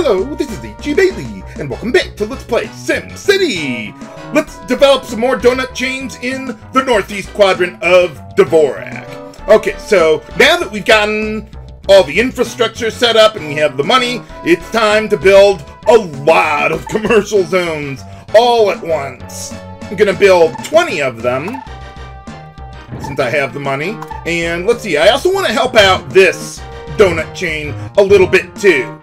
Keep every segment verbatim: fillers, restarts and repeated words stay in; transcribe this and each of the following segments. Hello, this is H G Bailey, and welcome back to Let's Play SimCity! Let's develop some more donut chains in the northeast quadrant of Dvorak. Okay, so now that we've gotten all the infrastructure set up and we have the money, it's time to build a lot of commercial zones all at once. I'm gonna build twenty of them, since I have the money. And let's see, I also want to help out this donut chain a little bit too.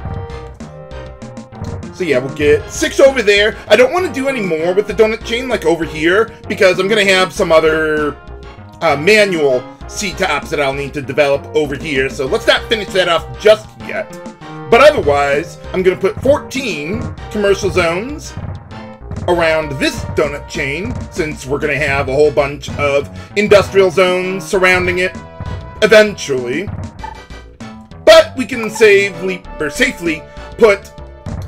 So yeah, we'll get six over there. I don't want to do any more with the donut chain like over here because I'm going to have some other uh, manual C-Tops that I'll need to develop over here. So let's not finish that off just yet. But otherwise, I'm going to put fourteen commercial zones around this donut chain since we're going to have a whole bunch of industrial zones surrounding it eventually. But we can safely, or safely put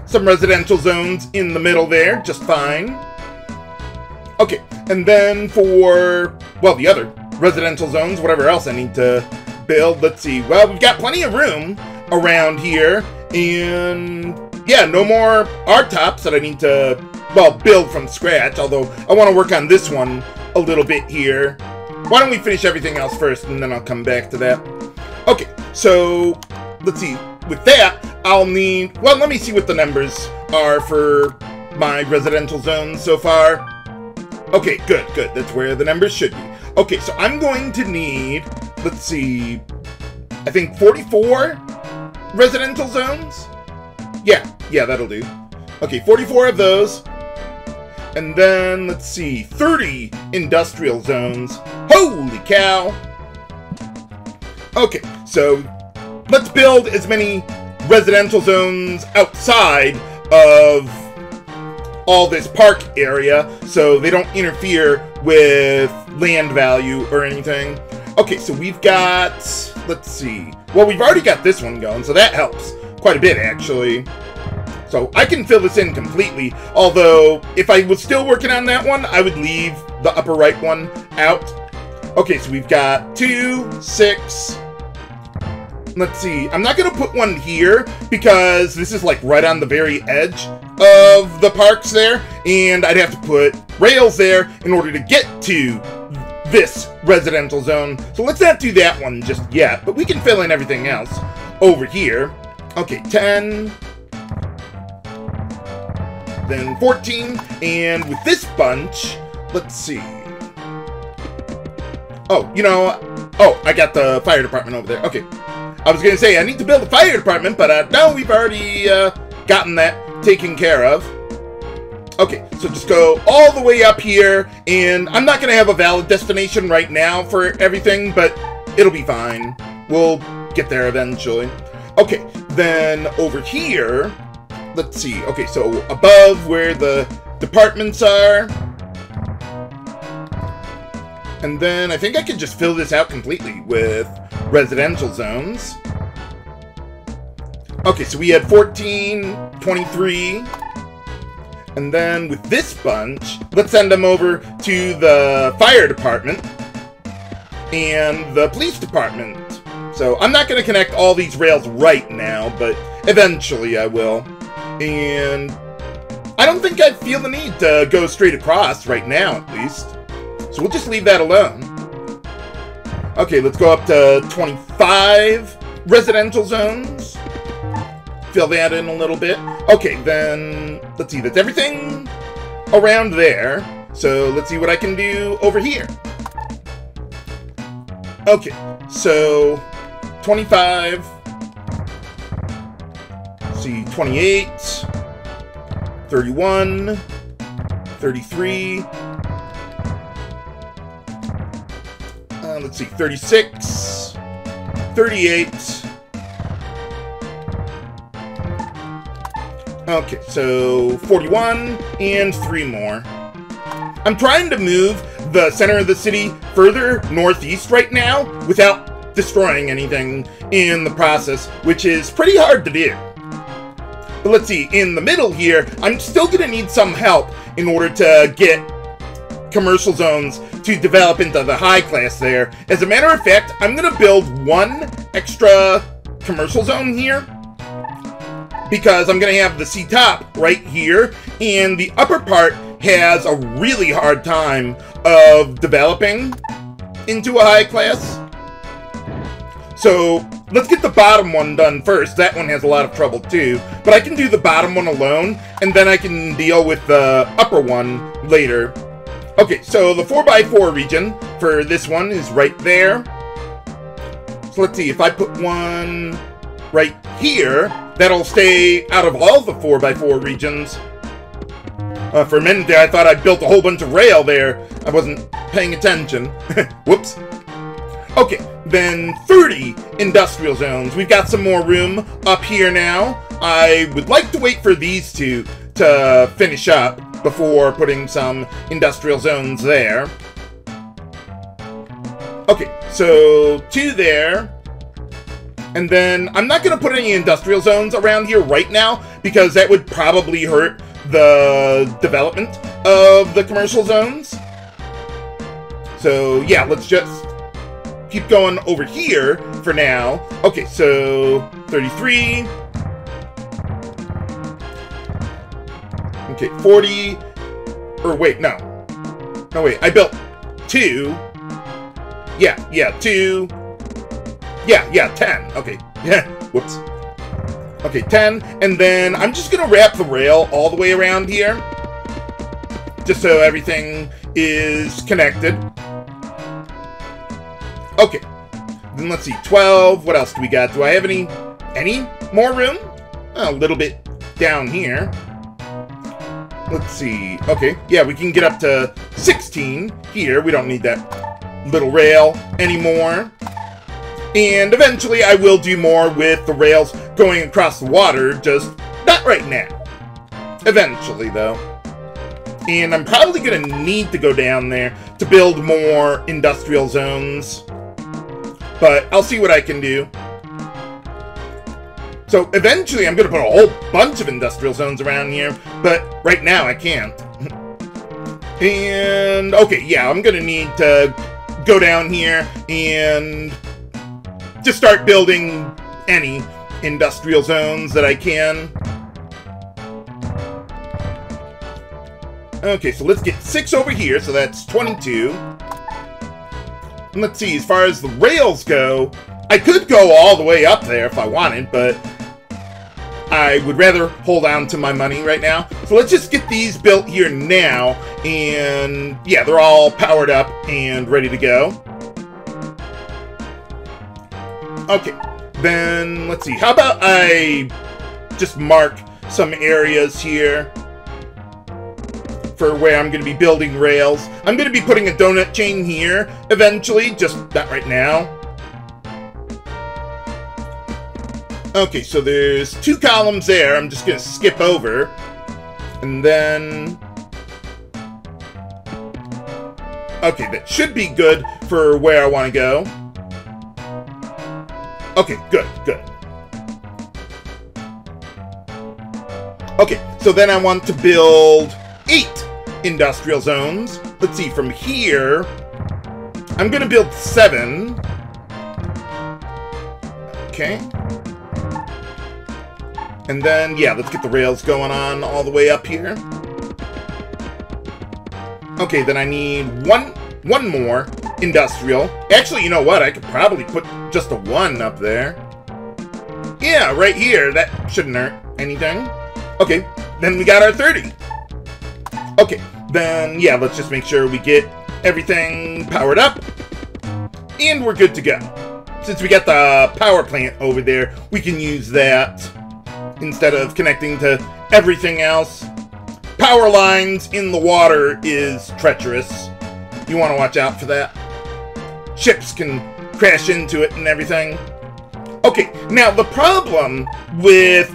some residential zones in the middle there, just fine. Okay, and then for, well, the other residential zones, whatever else I need to build, let's see. Well, we've got plenty of room around here, and yeah, no more R-tops that I need to, well, build from scratch, although I want to work on this one a little bit here. Why don't we finish everything else first, and then I'll come back to that. Okay, so let's see. With that, I'll need... Well, let me see what the numbers are for my residential zones so far. Okay, good, good. That's where the numbers should be. Okay, so I'm going to need... Let's see... I think forty-four residential zones? Yeah, yeah, that'll do. Okay, forty-four of those. And then, let's see... thirty industrial zones. Holy cow! Okay, so... Let's build as many residential zones outside of all this park area so they don't interfere with land value or anything. Okay, so we've got, let's see. Well, we've already got this one going, so that helps quite a bit, actually. So I can fill this in completely, although if I was still working on that one, I would leave the upper right one out. Okay, so we've got two, six... Let's see, I'm not going to put one here because this is like right on the very edge of the parks there, and I'd have to put rails there in order to get to this residential zone. So let's not do that one just yet, but we can fill in everything else over here. Okay, ten, then fourteen, and with this bunch, let's see. Oh, you know, oh, I got the fire department over there. Okay. I was going to say, I need to build a fire department, but uh, no, we've already uh, gotten that taken care of. Okay, so just go all the way up here, and I'm not going to have a valid destination right now for everything, but it'll be fine. We'll get there eventually. Okay, then over here, let's see. Okay, so above where the departments are, and then I think I could just fill this out completely with... residential zones. Okay, so we had fourteen, twenty-three, and then with this bunch, let's send them over to the fire department and the police department. So I'm not going to connect all these rails right now, but eventually I will. And I don't think I feel the need to go straight across right now, at least. So we'll just leave that alone. Okay, let's go up to twenty-five residential zones. Fill that in a little bit. Okay, then, let's see, that's everything around there. So let's see what I can do over here. Okay, so twenty-five. Let's see, twenty-eight. thirty-one. thirty-three. Let's see, thirty-six, thirty-eight. Okay, so forty-one and three more. I'm trying to move the center of the city further northeast right now without destroying anything in the process, which is pretty hard to do. But let's see, in the middle here, I'm still gonna need some help in order to get commercial zones to develop into the high class there. As a matter of fact, I'm going to build one extra commercial zone here because I'm going to have the C-Top right here, and the upper part has a really hard time of developing into a high class. So let's get the bottom one done first. That one has a lot of trouble too, but I can do the bottom one alone, and then I can deal with the upper one later. Okay, so the four by four region for this one is right there. So let's see, if I put one right here, that'll stay out of all the four by four regions. Uh, for a minute there, I thought I built a whole bunch of rail there. I wasn't paying attention. Whoops. Okay, then thirty industrial zones. We've got some more room up here now. I would like to wait for these two to finish up before putting some industrial zones there. Okay, so two there. And then I'm not going to put any industrial zones around here right now, because that would probably hurt the development of the commercial zones. So yeah, let's just keep going over here for now. Okay, so thirty-three. Okay, forty. Or wait, no. No, wait, I built two. Yeah, yeah, two. Yeah, yeah, ten. Okay, yeah, whoops. Okay, ten. And then I'm just going to wrap the rail all the way around here, just so everything is connected. Okay, then let's see, twelve, what else do we got? Do I have any, any more room? A little bit down here. Let's see, okay, yeah, we can get up to sixteen here. We don't need that little rail anymore. And eventually I will do more with the rails going across the water, just not right now. Eventually, though. And I'm probably going to need to go down there to build more industrial zones, but I'll see what I can do. So eventually I'm going to put a whole bunch of industrial zones around here, but right now I can't. And, okay, yeah, I'm going to need to go down here and just start building any industrial zones that I can. Okay, so let's get six over here, so that's twenty-two. And let's see, as far as the rails go, I could go all the way up there if I wanted, but I would rather hold on to my money right now. So let's just get these built here now, and yeah, they're all powered up and ready to go. Okay, then let's see, how about I just mark some areas here for where I'm going to be building rails. I'm going to be putting a donut chain here eventually, just not right now. Okay, so there's two columns there. I'm just going to skip over. And then... okay, that should be good for where I want to go. Okay, good, good. Okay, so then I want to build eight industrial zones. Let's see, from here, I'm going to build seven. Okay. And then, yeah, let's get the rails going on all the way up here. Okay, then I need one, one more industrial. Actually, you know what? I could probably put just a one up there. Yeah, right here. That shouldn't hurt anything. Okay, then we got our thirty. Okay, then, yeah, let's just make sure we get everything powered up. And we're good to go. Since we got the power plant over there, we can use that instead of connecting to everything else. Power lines in the water is treacherous. You want to watch out for that. Ships can crash into it and everything. Okay, now the problem with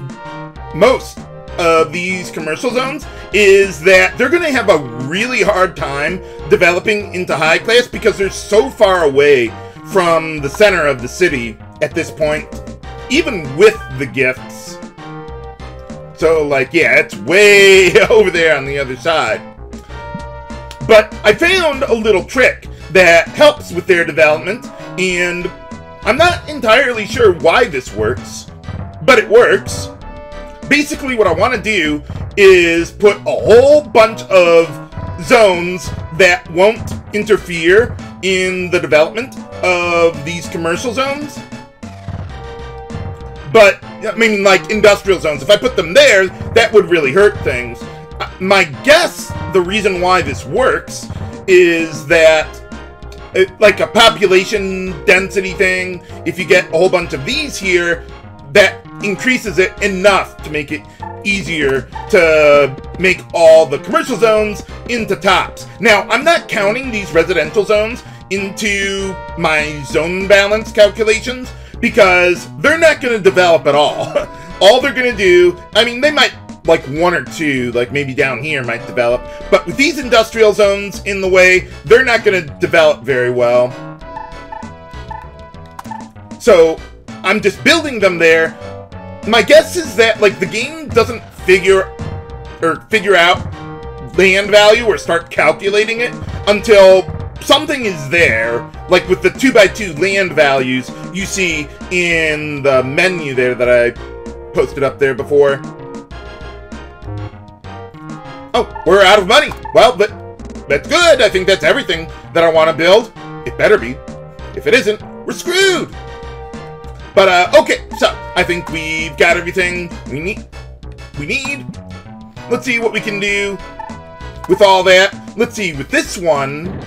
most of these commercial zones is that they're going to have a really hard time developing into high class because they're so far away from the center of the city at this point, even with the gifts. So, like, yeah, it's way over there on the other side. But I found a little trick that helps with their development, and I'm not entirely sure why this works, but it works. Basically, what I want to do is put a whole bunch of zones that won't interfere in the development of these commercial zones. But, I mean, like, industrial zones. If I put them there, that would really hurt things. My guess, the reason why this works, is that, it, like a population density thing, if you get a whole bunch of these here, that increases it enough to make it easier to make all the commercial zones into tops. Now, I'm not counting these residential zones into my zone balance calculations, because they're not going to develop at all. All they're going to do, I mean, they might, like one or two, like maybe down here might develop, but with these industrial zones in the way, they're not going to develop very well. So I'm just building them there. My guess is that like the game doesn't figure or figure out land value or start calculating it until something is there, like with the two by two land values you see in the menu there that I posted up there before. Oh, we're out of money. Well, but that's good. I think that's everything that I want to build. It better be. If it isn't, we're screwed. But, uh, okay, so I think we've got everything we need. We need. Let's see what we can do with all that. Let's see, with this one,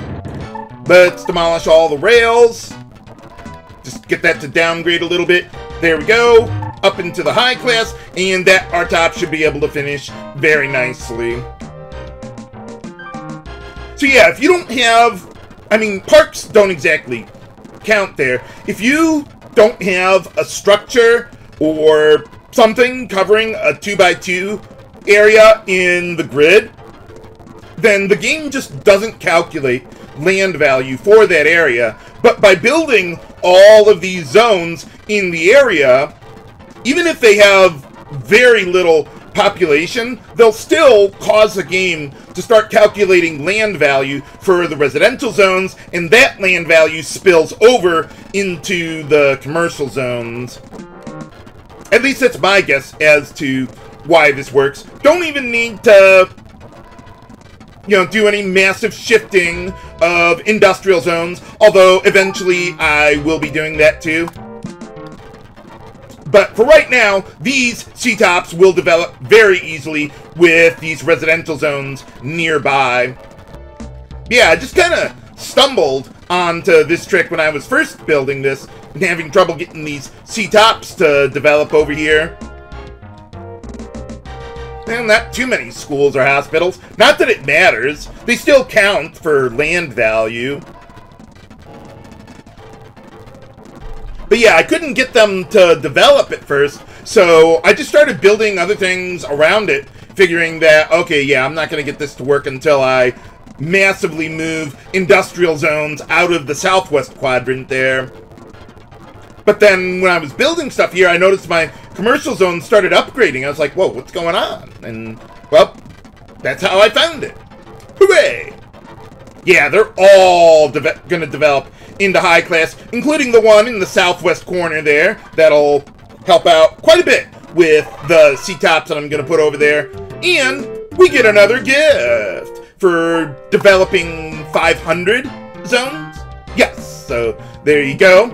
let's demolish all the rails. Just get that to downgrade a little bit. There we go. Up into the high class, and that our top should be able to finish very nicely. So yeah, if you don't have, I mean, parks don't exactly count there. If you don't have a structure or something covering a two by two area in the grid, then the game just doesn't calculate land value for that area. But by building all of these zones in the area, even if they have very little population, they'll still cause the game to start calculating land value for the residential zones, and that land value spills over into the commercial zones. At least that's my guess as to why this works. Don't even need to, you know, do any massive shifting of industrial zones, although eventually I will be doing that too. But for right now, these C-Tops will develop very easily with these residential zones nearby. Yeah, I just kind of stumbled onto this trick when I was first building this and having trouble getting these C-Tops to develop over here. And not too many schools or hospitals. Not that it matters. They still count for land value. But yeah, I couldn't get them to develop at first, so I just started building other things around it, figuring that, okay, yeah, I'm not going to get this to work until I massively move industrial zones out of the southwest quadrant there. But then when I was building stuff here, I noticed my commercial zone started upgrading. I was like, whoa, what's going on? And, well, that's how I found it. Hooray! Yeah, they're all going to develop into high class, including the one in the southwest corner there. That'll help out quite a bit with the C-Tops that I'm going to put over there. And we get another gift for developing five hundred zones. Yes, so there you go.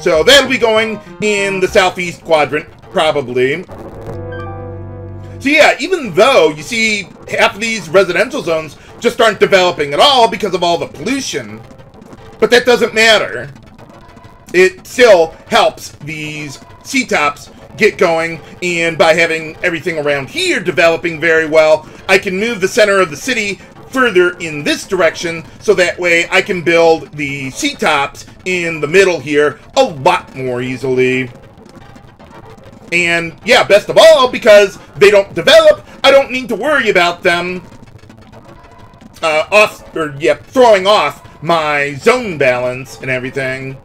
So that'll be going in the southeast quadrant, probably. So yeah, even though you see half of these residential zones just aren't developing at all because of all the pollution, but that doesn't matter. It still helps these C-Tops get going, and by having everything around here developing very well, I can move the center of the city further in this direction, so that way I can build the C-Tops in the middle here a lot more easily. And yeah, best of all, because they don't develop, I don't need to worry about them uh, off or yeah, throwing off my zone balance and everything.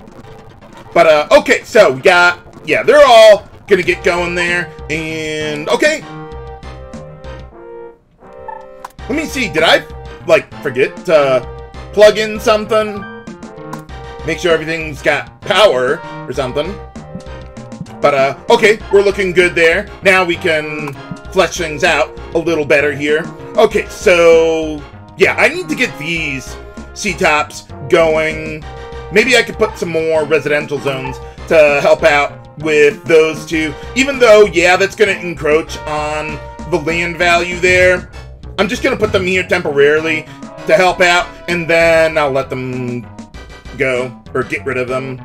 But uh okay, so we got, yeah, they're all gonna get going there. And okay, let me see, did I like forget to plug in something, make sure everything's got power or something? But, uh, okay, we're looking good there. Now we can flesh things out a little better here. Okay, so, yeah, I need to get these C-Tops going. Maybe I could put some more residential zones to help out with those two. Even though, yeah, that's going to encroach on the land value there. I'm just going to put them here temporarily to help out, and then I'll let them go, or get rid of them.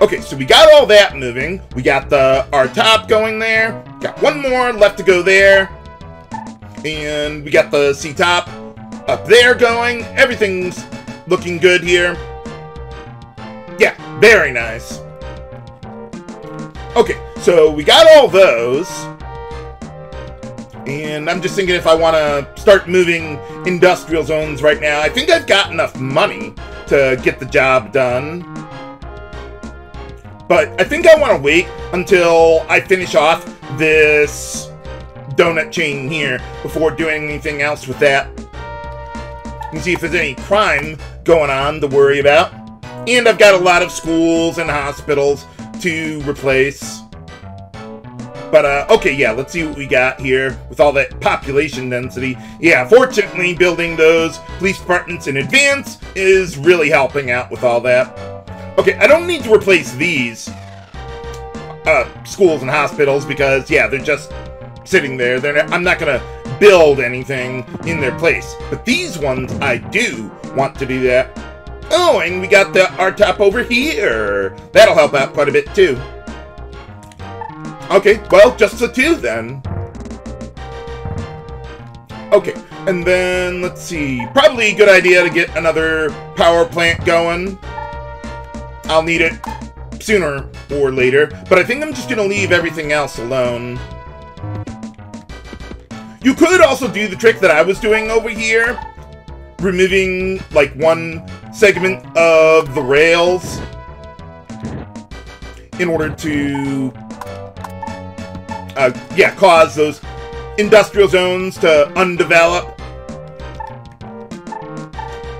Okay, so we got all that moving. We got the our top going there. Got one more left to go there. And we got the C-Top up there going. Everything's looking good here. Yeah, very nice. Okay, so we got all those. And I'm just thinking if I want to start moving industrial zones right now. I think I've got enough money to get the job done. But I think I want to wait until I finish off this donut chain here before doing anything else with that. You can see if there's any crime going on to worry about. And I've got a lot of schools and hospitals to replace. But, uh, okay, yeah, let's see what we got here with all that population density. Yeah, fortunately, building those police departments in advance is really helping out with all that. Okay, I don't need to replace these uh, schools and hospitals because, yeah, they're just sitting there. They're not, I'm not going to build anything in their place. But these ones, I do want to do that. Oh, and we got the our top over here. That'll help out quite a bit, too. Okay, well, just the two, then. Okay, and then, let's see. Probably a good idea to get another power plant going. I'll need it sooner or later. But I think I'm just going to leave everything else alone. You could also do the trick that I was doing over here. Removing, like, one segment of the rails. In order to... Uh, yeah, cause those industrial zones to undevelop.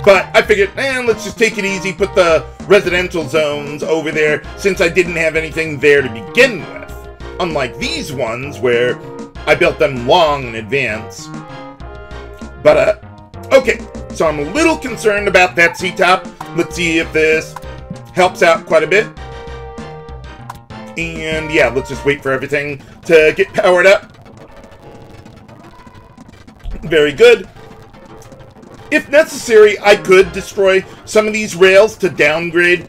But I figured, man, eh, let's just take it easy, put the residential zones over there, since I didn't have anything there to begin with. Unlike these ones, where I built them long in advance. But, uh, okay, so I'm a little concerned about that C-Top. Let's see if this helps out quite a bit. And, yeah, let's just wait for everything to get powered up. Very good. If necessary, I could destroy some of these rails to downgrade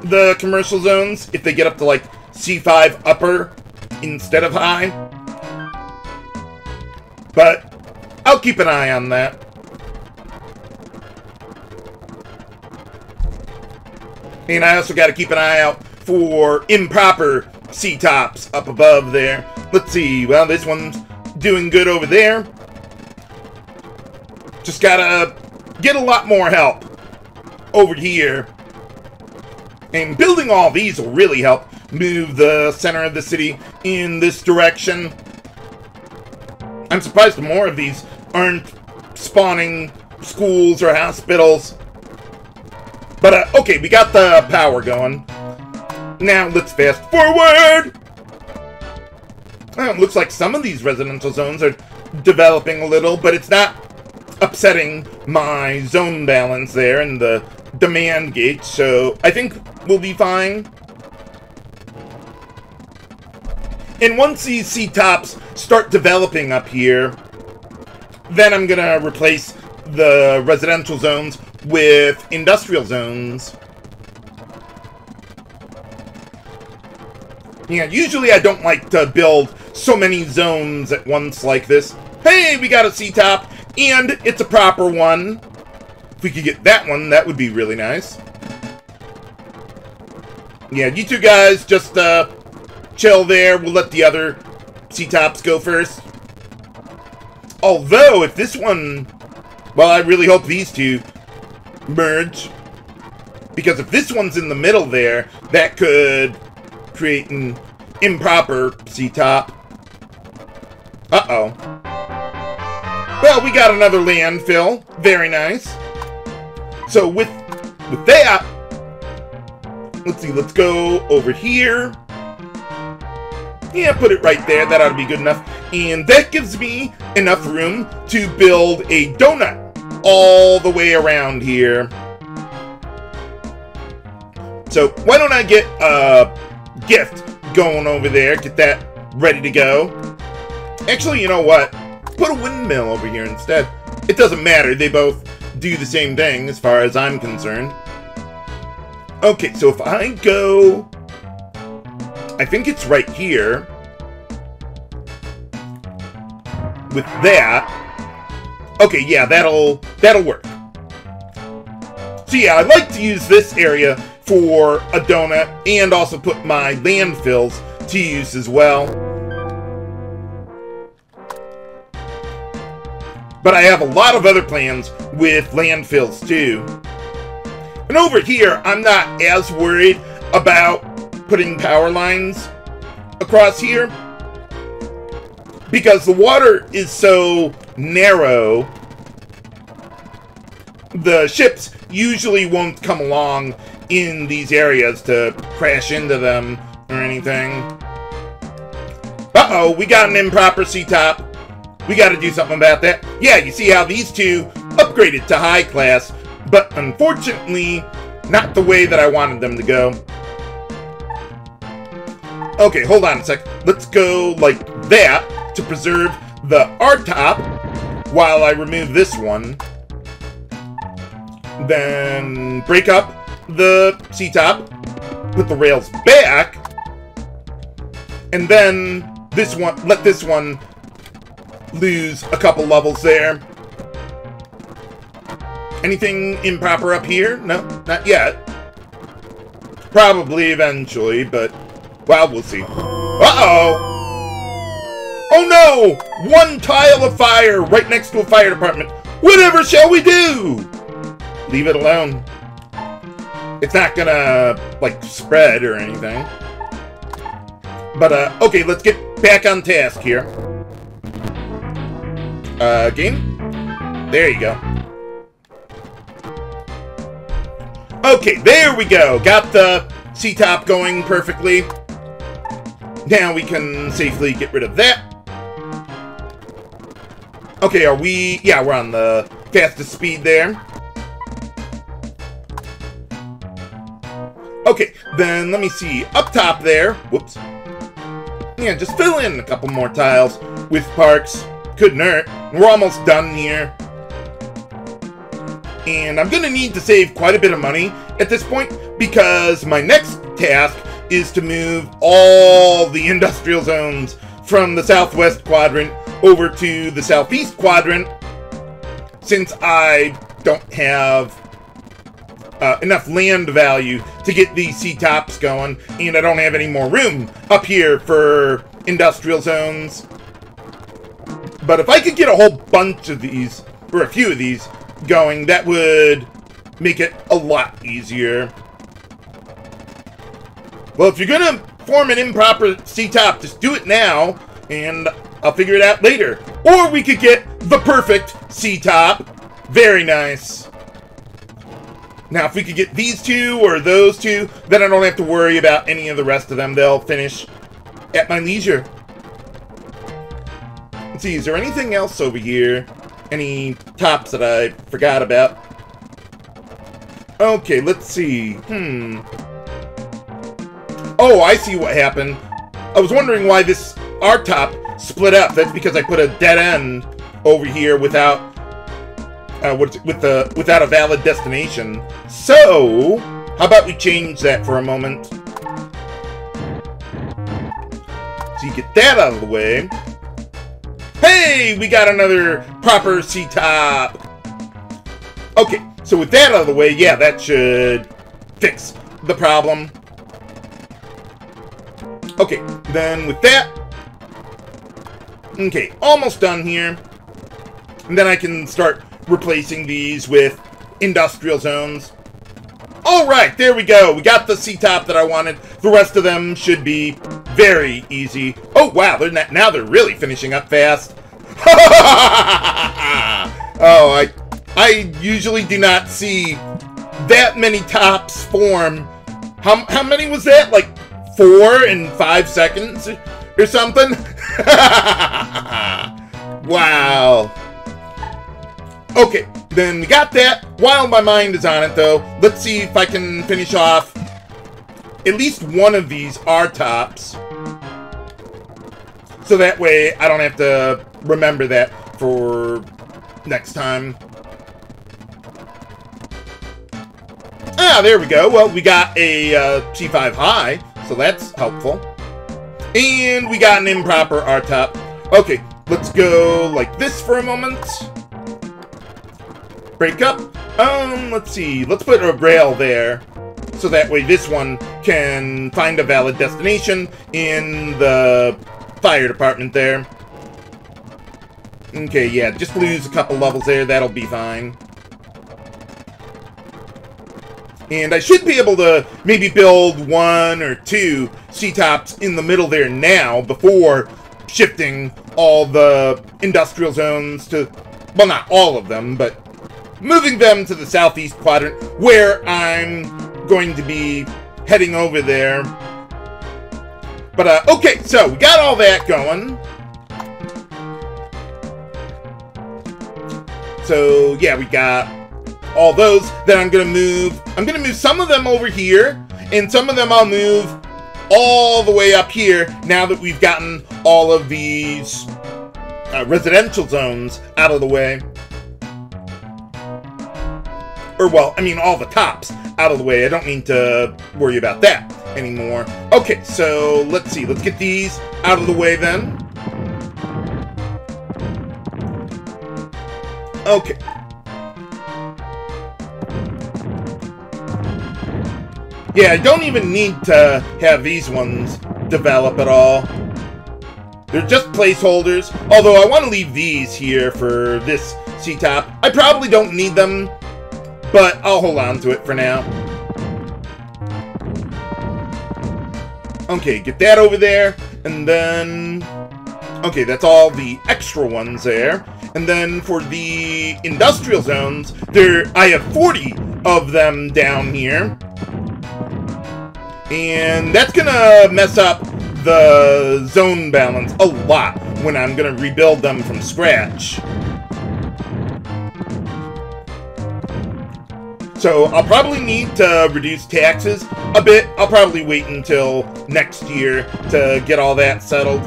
the commercial zones if they get up to, like, C five upper instead of high. But I'll keep an eye on that. And I also got to keep an eye out for improper C-Tops up above there. Let's see. Well, this one's doing good over there. Just gotta get a lot more help over here. And building all these will really help move the center of the city in this direction. I'm surprised more of these aren't spawning schools or hospitals. But, uh, okay, we got the power going. Now, let's fast forward! Well, it looks like some of these residential zones are developing a little, but it's not upsetting my zone balance there and the demand gauge, so I think we'll be fine. And once these C-Tops start developing up here, then I'm gonna replace the residential zones with industrial zones. Yeah, usually I don't like to build so many zones at once like this. Hey, we got a C-Top, and it's a proper one. If we could get that one, that would be really nice. Yeah, you two guys just uh, chill there. We'll let the other C-Tops go first. Although, if this one... Well, I really hope these two merge. Because if this one's in the middle there, that could... create an improper C-Top. Uh-oh. Well, we got another landfill. Very nice. So with with that, let's see, let's go over here. Yeah, put it right there. That ought to be good enough. And that gives me enough room to build a donut all the way around here. So why don't I get a gift going over there, get that ready to go. Actually, you know what? Put a windmill over here instead. It doesn't matter. They both do the same thing as far as I'm concerned. Okay, so if I go... I think it's right here. With that. Okay, yeah, that'll that'll work. So yeah, I like to use this area for a donut and also put my landfills to use as well. But I have a lot of other plans with landfills too. And over here, I'm not as worried about putting power lines across here because the water is so narrow, the ships usually won't come along in these areas to crash into them or anything. Uh-oh, we got an improper C-Top. We got to do something about that. Yeah, you see how these two upgraded to high class, but unfortunately not the way that I wanted them to go. Okay, hold on a sec. Let's go like that to preserve the R-top while I remove this one. Then break up the C-top, put the rails back, and then this one, let this one lose a couple levels there. Anything improper up here? No, not yet. Probably eventually, but... well, we'll see. Uh-oh! Oh no! One tile of fire right next to a fire department. Whatever shall we do? Leave it alone. It's not gonna, like, spread or anything. But, uh, okay, let's get back on task here. Uh, game? There you go. Okay, there we go. Got the C-Top going perfectly. Now we can safely get rid of that. Okay, are we... yeah, we're on the fastest speed there. Okay, then let me see. Up top there. Whoops. Yeah, just fill in a couple more tiles with parks. Couldn't hurt. We're almost done here. And I'm going to need to save quite a bit of money at this point because my next task is to move all the industrial zones from the southwest quadrant over to the southeast quadrant, since I don't have uh, enough land value to get these C-Tops going, and I don't have any more room up here for industrial zones. But if I could get a whole bunch of these, or a few of these, going, that would make it a lot easier. Well, if you're gonna form an improper C-Top, just do it now, and I'll figure it out later. Or we could get the perfect C-Top. Very nice. Now, if we could get these two or those two, then I don't have to worry about any of the rest of them. They'll finish at my leisure. Let's see, is there anything else over here? Any tops that I forgot about? Okay, let's see. Hmm. Oh, I see what happened. I was wondering why this R-top split up. That's because I put a dead end over here without uh, with the without a valid destination. So, how about we change that for a moment? So you get that out of the way. Hey, we got another proper C-Top. Okay, so with that out of the way, yeah, that should fix the problem. Okay, then with that... okay, almost done here. And then I can start replacing these with industrial zones. Alright, there we go. We got the C-Top that I wanted. The rest of them should be very easy. Oh, wow, they're not, now they're really finishing up fast. Oh, I, I usually do not see that many tops form. How, how many was that? Like... four in five seconds or something? Wow. Okay, then we got that. While my mind is on it, though, let's see if I can finish off at least one of these R-Tops. So that way, I don't have to remember that for next time. Ah, there we go. Well, we got a uh, G five high, so that's helpful. And we got an improper R-Top. Okay, let's go like this for a moment. Break up. Um, let's see. Let's put a rail there, so that way this one can find a valid destination in the fire department there. Okay, yeah, just lose a couple levels there. That'll be fine. And I should be able to maybe build one or two C-Tops in the middle there now before shifting all the industrial zones to, well, not all of them, but moving them to the southeast quadrant where I'm going to be heading over there. But, uh, okay, so we got all that going. So, yeah, we got all those that I'm gonna move. I'm gonna move some of them over here, and some of them I'll move all the way up here now that we've gotten all of these uh, residential zones out of the way. Or, well, I mean all the tops out of the way. I don't need to worry about that anymore. Okay, so let's see. Let's get these out of the way then. Okay. Yeah, I don't even need to have these ones develop at all. They're just placeholders, although I want to leave these here for this C-Top. I probably don't need them, but I'll hold on to it for now. Okay, get that over there, and then... okay, that's all the extra ones there. And then for the industrial zones, there I have forty of them down here. And that's gonna mess up the zone balance a lot when I'm gonna rebuild them from scratch. So I'll probably need to reduce taxes a bit. I'll probably wait until next year to get all that settled.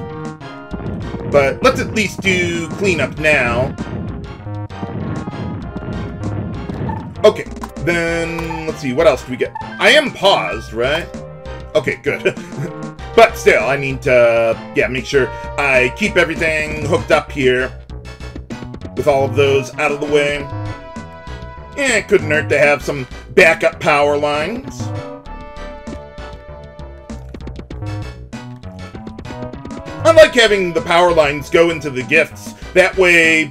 But let's at least do cleanup now. Okay, then let's see, what else do we get? I am paused, right? Okay, good. But still, I need to, yeah, make sure I keep everything hooked up here with all of those out of the way. Yeah, it couldn't hurt to have some backup power lines. I like having the power lines go into the gifts. That way...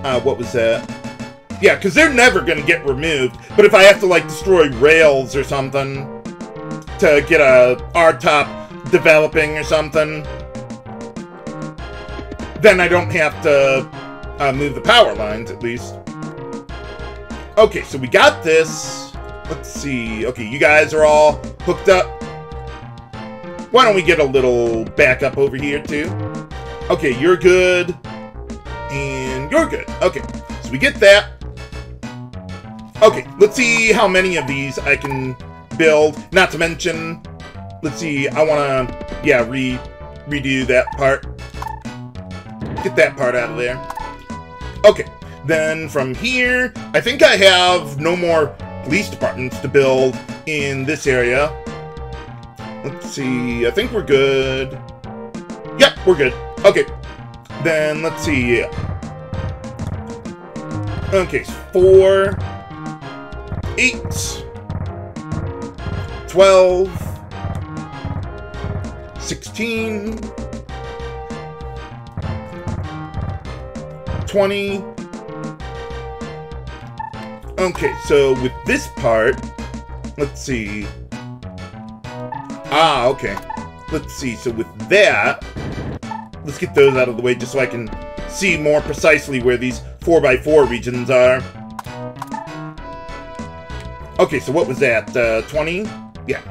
Uh, what was that? Yeah, because they're never going to get removed. But if I have to, like, destroy rails or something to get a R-Top developing or something, then I don't have to uh, move the power lines, at least. Okay, so we got this. Let's see. Okay, you guys are all hooked up. Why don't we get a little backup over here, too? Okay, you're good. And you're good. Okay, so we get that. Okay, let's see how many of these I can build. Not to mention, let's see, I want to, yeah, re redo that part. Get that part out of there. Okay, then from here, I think I have no more police departments to build in this area. Let's see, I think we're good. Yep, we're good. Okay, then let's see. Okay, four... eight, twelve, sixteen, twenty. Okay, so with this part, let's see. Ah, okay. Let's see, so with that, let's get those out of the way just so I can see more precisely where these four by four regions are. Okay, so what was that? Uh, twenty? Yeah.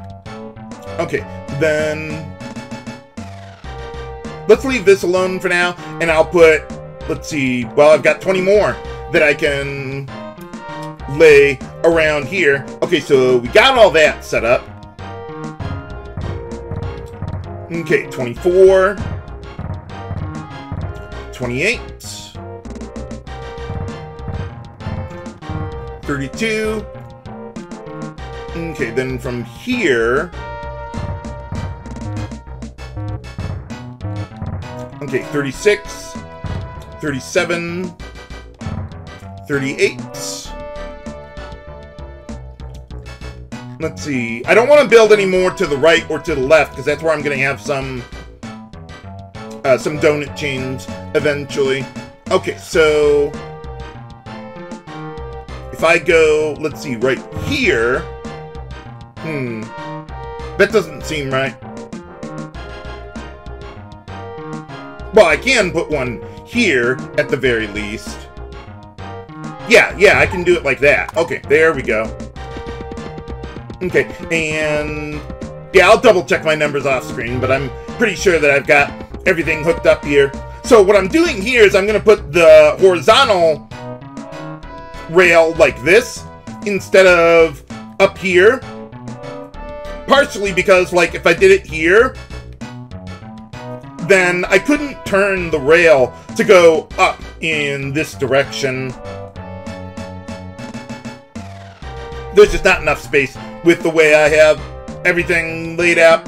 Okay, then let's leave this alone for now, and I'll put, let's see, well, I've got twenty more that I can lay around here. Okay, so we got all that set up. Okay, twenty-four, twenty-eight, thirty-two. Okay, then from here... Okay, thirty-six, thirty-seven, thirty-eight. Let's see. I don't want to build any more to the right or to the left, because that's where I'm going to have some uh, some donut chains eventually. Okay, so... If I go, let's see, right here... Hmm. That doesn't seem right. Well, I can put one here, at the very least. Yeah, yeah, I can do it like that. Okay, there we go. Okay, and... Yeah, I'll double-check my numbers off-screen, but I'm pretty sure that I've got everything hooked up here. So what I'm doing here is I'm going to put the horizontal rail like this, instead of up here. Partially because, like, if I did it here... then I couldn't turn the rail to go up in this direction. There's just not enough space with the way I have everything laid out.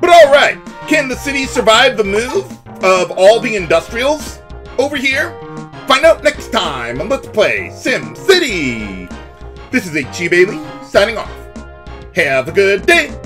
But alright, can the city survive the move of all the industrials over here? Find out next time on Let's Play SimCity! This is H G Bailey, signing off. Have a good day!